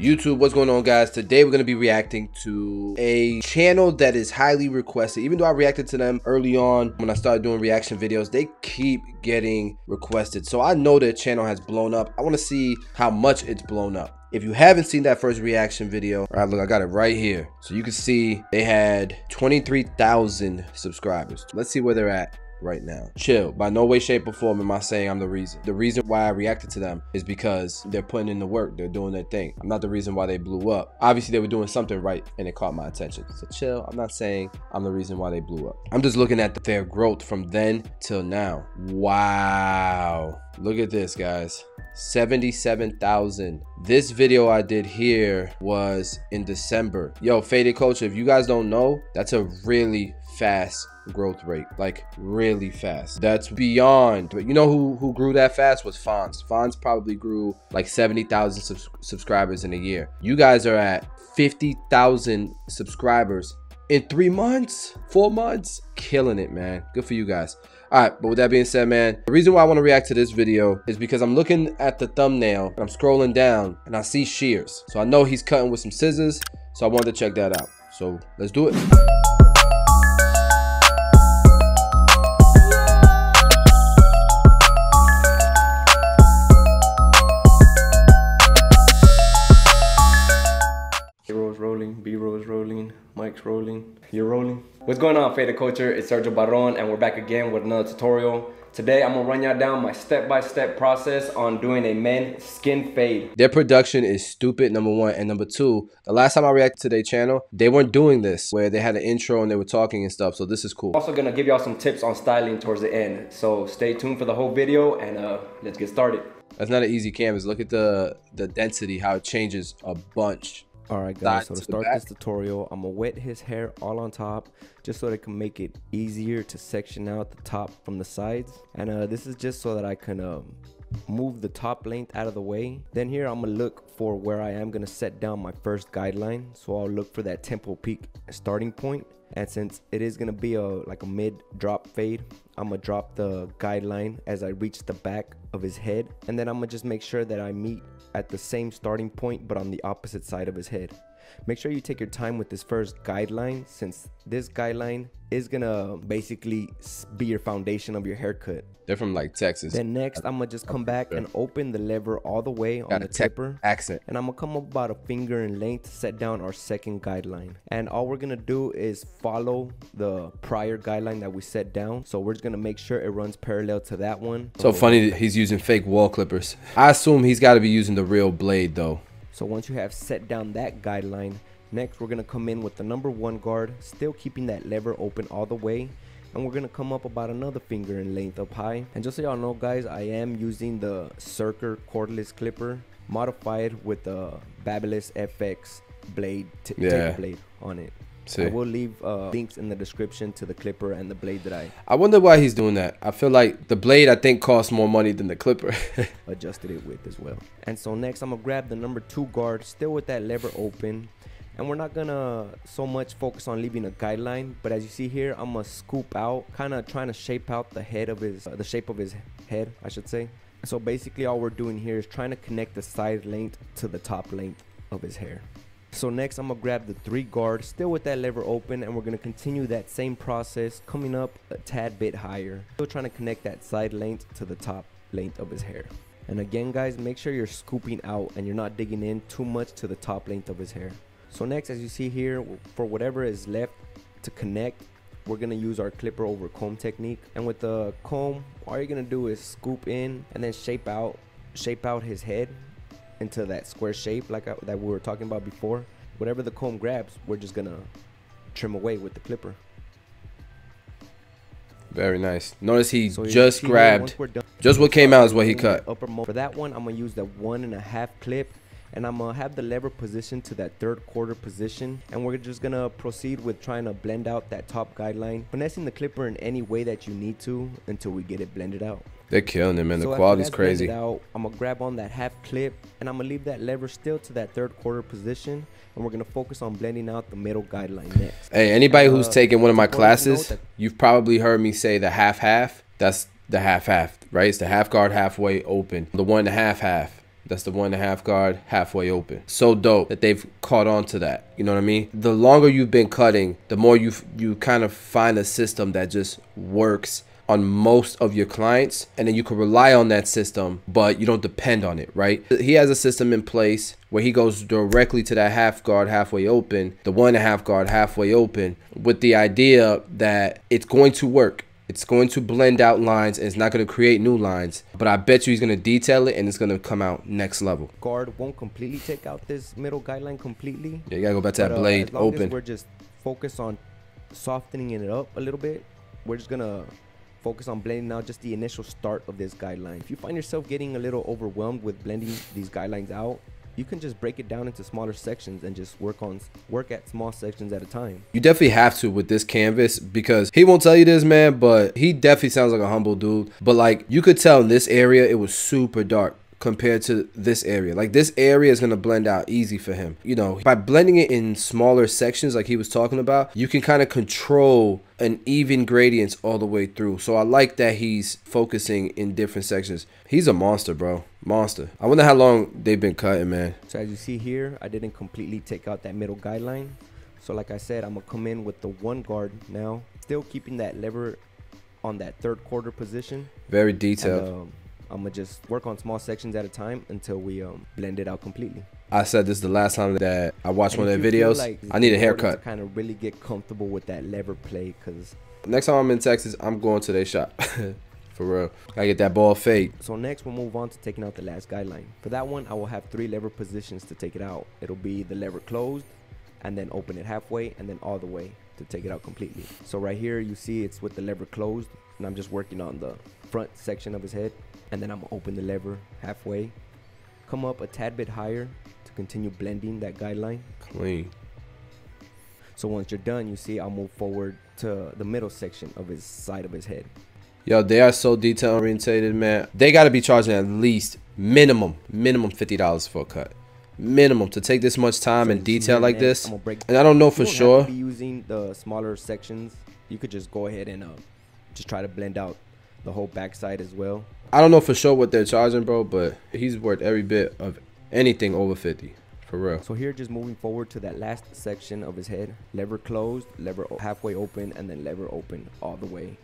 YouTube, what's going on, guys? Today we're going to be reacting to a channel that is highly requested. Even though I reacted to them early on when I started doing reaction videos, they keep getting requested. So I know their channel has blown up. I want to see how much it's blown up. If you haven't seen that first reaction video, all right, look, I got it right here. So you can see they had 23,000 subscribers. Let's see where they're at right now. Chill. By no way, shape, or form am I saying I'm the reason. The reason why I reacted to them is because they're putting in the work, they're doing their thing. I'm not the reason why they blew up. Obviously they were doing something right and it caught my attention, so chill. I'm not saying I'm the reason why they blew up. I'm just looking at their growth from then till now. Wow, look at this, guys. 77,000. This video I did here was in December. Yo, Fade Culture, if you guys don't know, that's a really fast growth rate, like really fast. That's beyond, but you know who grew that fast was Fonz. Fonz probably grew like 70,000 subscribers in a year. You guys are at 50,000 subscribers in 3 months, 4 months. Killing it, man. Good for you guys. All right, but with that being said, man, the reason why I want to react to this video is because I'm looking at the thumbnail and I'm scrolling down and I see shears. So I know he's cutting with some scissors, so I wanted to check that out. So let's do it. Mike's rolling. You're rolling. What's going on, Fade Culture? It's Sergio Barón, and we're back again with another tutorial. Today, I'm gonna run y'all down my step-by-step process on doing a men's skin fade. Their production is stupid, number one, and number two, the last time I reacted to their channel, they weren't doing this, where they had an intro and they were talking and stuff, so this is cool. I'm also gonna give y'all some tips on styling towards the end, so stay tuned for the whole video, and let's get started. That's not an easy canvas. Look at the density, how it changes a bunch. All right, guys, so to start this tutorial, I'm gonna wet his hair all on top just so that it can make it easier to section out the top from the sides. And this is just so that I can move the top length out of the way. Then here, I'm gonna look for where I am gonna set down my first guideline. So I'll look for that temple peak starting point. And since it is gonna be like a mid drop fade, I'm gonna drop the guideline as I reach the back of his head. And then I'm gonna just make sure that I meet at the same starting point, but on the opposite side of his head. Make sure you take your time with this first guideline, since this guideline is gonna basically be your foundation of your haircut. They're from like Texas. Then next, I'm gonna just come back and open the lever all the way on the tipper accent, and I'm gonna come up about a finger in length to set down our second guideline. And all we're gonna do is follow the prior guideline that we set down, so we're just gonna make sure it runs parallel to that one. So funny that he's using fake wall clippers. I assume he's got to be using the real blade though. So once you have set down that guideline, next we're going to come in with the number one guard, still keeping that lever open all the way, and we're going to come up about another finger in length up high. And just so y'all know, guys, I am using the Cirker cordless clipper modified with the Babyliss FX blade, tape blade on it. See. I will leave links in the description to the clipper and the blade that I wonder why he's doing that. I feel like the blade, I think, costs more money than the clipper. Adjusted it with as well. And so next, I'm going to grab the number two guard, still with that lever open. And we're not going to so much focus on leaving a guideline. But as you see here, I'm going to scoop out, kind of trying to shape out the head of his, the shape of his head, I should say. So basically, all we're doing here is trying to connect the side length to the top length of his hair. So next, I'm gonna grab the three guard, still with that lever open, and we're gonna continue that same process, coming up a tad bit higher, still trying to connect that side length to the top length of his hair. And again, guys, make sure you're scooping out and you're not digging in too much to the top length of his hair. So next, as you see here, for whatever is left to connect, we're gonna use our clipper over comb technique. And with the comb, all you're gonna do is scoop in and then shape out his head into that square shape that we were talking about before. Whatever the comb grabs, we're just gonna trim away with the clipper. Very nice. Notice he just grabbed, just what came out is what he cut. For that one, I'm gonna use that 1.5 clip, and I'm gonna have the lever positioned to that third quarter position, and we're just gonna proceed with trying to blend out that top guideline, finessing the clipper in any way that you need to until we get it blended out. They're killing it, man. The quality's crazy. I'm gonna grab on that half clip, and I'm gonna leave that lever still to that third quarter position, and we're gonna focus on blending out the middle guideline next. Hey, anybody who's taken one of my classes, you've probably heard me say the half-half. That's the half-half, right? It's the half guard halfway open. The 1.5 half. That's the 1.5 guard halfway open. So dope that they've caught on to that. You know what I mean? The longer you've been cutting, the more you kind of find a system that just works on most of your clients, and then you can rely on that system, but you don't depend on it, right? He has a system in place where he goes directly to that half guard halfway open, the 1.5 guard halfway open, with the idea that it's going to work. It's going to blend out lines, and it's not going to create new lines, but I bet you he's going to detail it and it's going to come out next level. Guard won't completely take out this middle guideline completely. Yeah, you gotta go back to that blade open. We're just focused on softening it up a little bit. We're just going to focus on blending out just the initial start of this guideline. If you find yourself getting a little overwhelmed with blending these guidelines out, you can just break it down into smaller sections and just work at small sections at a time. You definitely have to with this canvas, because he won't tell you this, man, but he definitely sounds like a humble dude. But like, you could tell in this area it was super dark compared to this area. Like, this area is going to blend out easy for him. You know, by blending it in smaller sections like he was talking about, you can kind of control an even gradients all the way through. So I like that he's focusing in different sections. He's a monster, bro. Monster. I wonder how long they've been cutting, man. So as you see here, I didn't completely take out that middle guideline. So like I said, I'm going to come in with the 1 guard now, still keeping that lever on that third quarter position. Very detailed. And, I'm gonna just work on small sections at a time until we blend it out completely. I said this the last time that I watched one of their videos. Like, I need a haircut. Kind of really get comfortable with that lever play, because next time I'm in Texas, I'm going to their shop. For real. Gotta get that ball fade. So next we'll move on to taking out the last guideline. For that one, I will have 3 lever positions to take it out. It'll be the lever closed, and then open it halfway, and then all the way to take it out completely. So right here, you see it's with the lever closed, and I'm just working on the front section of his head. And then I'm gonna open the lever halfway, come up a tad bit higher to continue blending that guideline. Clean. So once you're done, you see I'll move forward to the middle section of his side of his head. Yo, they are so detail orientated, man. They gotta be charging at least minimum $50 for a cut. Minimum to take this much time and detail like this. And I don't know for sure. Have to be using the smaller sections, you could just go ahead and just try to blend out the whole backside as well. I don't know for sure what they're charging, bro, but he's worth every bit of anything over 50, for real. So here, just moving forward to that last section of his head, lever closed, lever halfway open, and then lever open all the way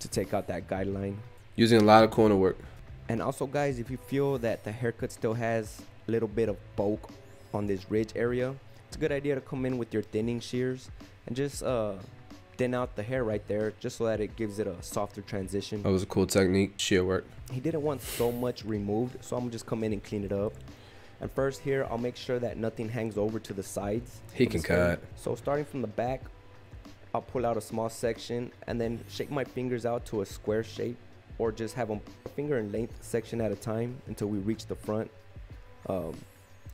to take out that guideline. Using a lot of corner work. And also, guys, if you feel that the haircut still has a little bit of bulk on this ridge area, it's a good idea to come in with your thinning shears and just thin out the hair right there, just so that it gives it a softer transition. That was a cool technique. Sheer work. He didn't want so much removed, so I'm gonna just come in and clean it up. And first here, I'll make sure that nothing hangs over to the sides. He can cut. So starting from the back, I'll pull out a small section and then shake my fingers out to a square shape, or just have a finger in length section at a time until we reach the front,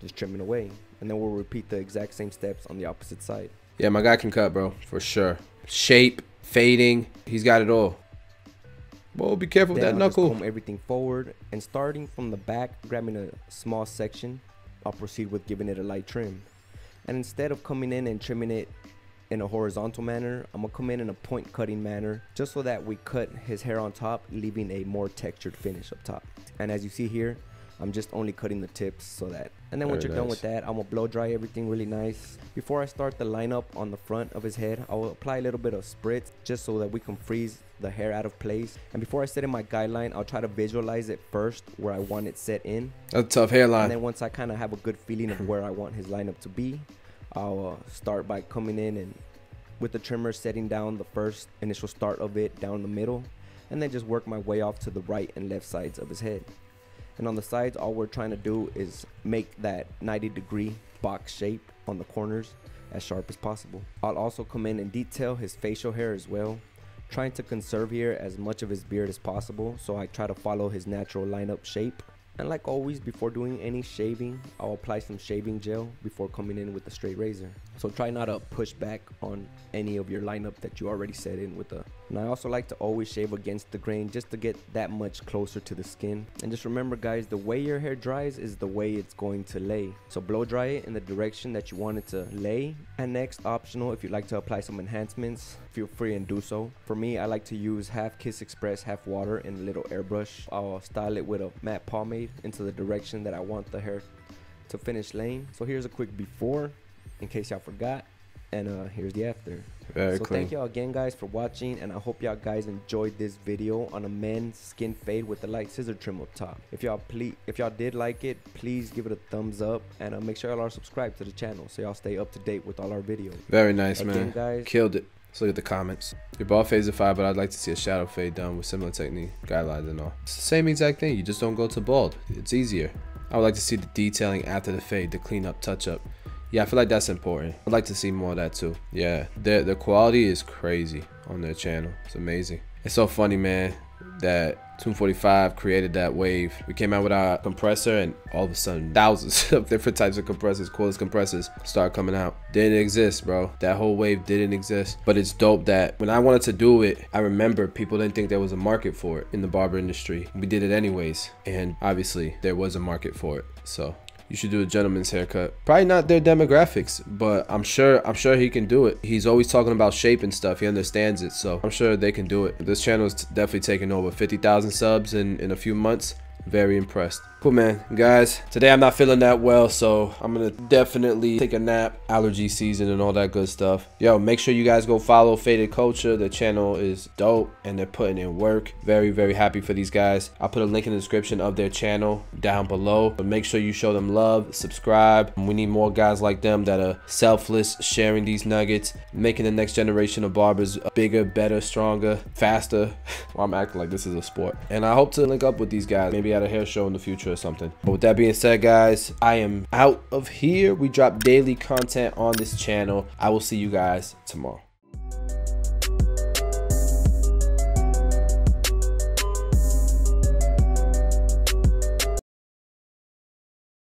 just trimming away. And then we'll repeat the exact same steps on the opposite side. Yeah, my guy can cut, bro, for sure. Shape, fading, he's got it all. Whoa, be careful with that knuckle. Comb everything forward, and starting from the back, grabbing a small section, I'll proceed with giving it a light trim. And instead of coming in and trimming it in a horizontal manner, I'm gonna come in a point cutting manner, just so that we cut his hair on top, leaving a more textured finish up top. And as you see here, I'm just only cutting the tips, so that. And then once you're done with that, I'm gonna blow dry everything really nice. Before I start the lineup on the front of his head, I will apply a little bit of spritz just so that we can freeze the hair out of place. And before I set in my guideline, I'll try to visualize it first where I want it set in. That's a tough hairline. And then once I kind of have a good feeling of where I want his lineup to be, I'll start by coming in and with the trimmer setting down the first initial start of it down the middle, and then just work my way off to the right and left sides of his head. And on the sides, all we're trying to do is make that 90-degree box shape on the corners as sharp as possible. I'll also come in and detail his facial hair as well, trying to conserve here as much of his beard as possible, so I try to follow his natural lineup shape. And like always, before doing any shaving, I'll apply some shaving gel before coming in with a straight razor. So try not to push back on any of your lineup that you already set in with. And I also like to always shave against the grain, just to get that much closer to the skin. And just remember, guys, the way your hair dries is the way it's going to lay. So blow dry it in the direction that you want it to lay. And next, optional, if you'd like to apply some enhancements, feel free and do so. For me, I like to use half Kiss Express, half water, and a little airbrush. I'll style it with a matte pomade fade into the direction that I want the hair to finish laying. So here's a quick before in case y'all forgot, and here's the after. Very clean. Thank y'all again, guys, for watching, and I hope y'all guys enjoyed this video on a men's skin fade with the light scissor trim up top. If y'all did like it, please give it a thumbs up, and make sure y'all are subscribed to the channel so y'all stay up to date with all our videos. Very nice, again, man, guys, killed it. Let's look at the comments. Your ball fades are fine, but I'd like to see a shadow fade done with similar technique, guidelines and all. It's the same exact thing, you just don't go to bald. It's easier. I would like to see the detailing after the fade, the cleanup, touch up. Yeah, I feel like that's important. I'd like to see more of that too. Yeah, the quality is crazy on their channel. It's amazing. It's so funny, man, that Tomb45 created that wave. We came out with our compressor and all of a sudden thousands of different types of compressors, coolest compressors, start coming out. Didn't exist, bro. That whole wave didn't exist. But it's dope that when I wanted to do it, I remember people didn't think there was a market for it in the barber industry. We did it anyways, and obviously there was a market for it. So you should do a gentleman's haircut. Probably not their demographics, but I'm sure he can do it. He's always talking about shape and stuff. He understands it, so I'm sure they can do it. This channel is definitely taking over. 50,000 subs in a few months. Very impressed. Cool, man. Guys, today I'm not feeling that well, so I'm gonna definitely take a nap. Allergy season and all that good stuff. Yo, make sure you guys go follow Faded Culture. The channel is dope and they're putting in work. Very happy for these guys. I'll put a link in the description of their channel down below, but make sure you show them love, subscribe. We need more guys like them that are selfless, sharing these nuggets, making the next generation of barbers bigger, better, stronger, faster. Well, I'm acting like this is a sport, and I hope to link up with these guys, maybe at a hair show in the future or something. But with that being said, guys, I am out of here. We drop daily content on this channel. I will see you guys tomorrow.